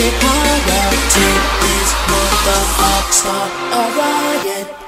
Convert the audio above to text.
get higher. Take these motherfuckers, start a riot.